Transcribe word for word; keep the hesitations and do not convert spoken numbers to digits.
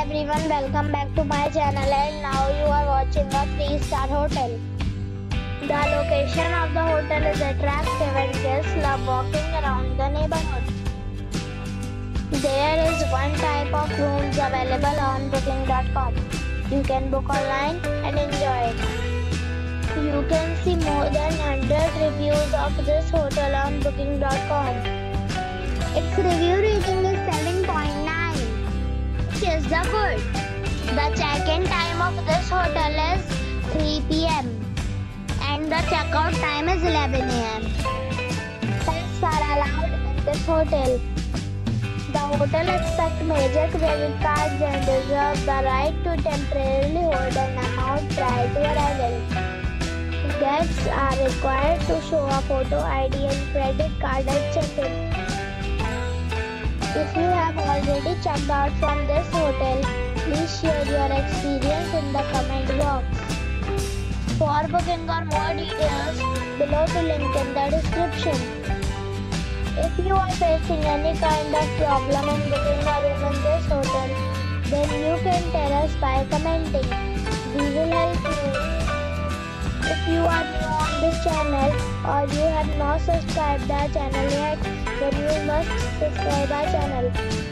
everyone, welcome back to my channel, and now you are watching a three star hotel. The location of the hotel is attractive and guests love walking around the neighborhood. There is one type of rooms available on booking dot com. You can book online and enjoy it. You can see more than one hundred reviews of this hotel on booking dot com. Its review rating is seven point nine. Is the good. The check-in time of this hotel is three p m and the check-out time is eleven a m Pets are allowed in this hotel. The hotel accepts major credit cards and reserves the right to temporarily hold an amount prior to arrival. Guests are required to show a photo I D and credit card at check-in. If you have already checked out from this hotel, please share your experience in the comment box. For booking or more details, below the link in the description. If you are facing any kind of problem in booking or even this hotel, then you can tell us by commenting. We will help you. If you are new on this channel or you have not subscribed to our channel yet, then you must subscribe our channel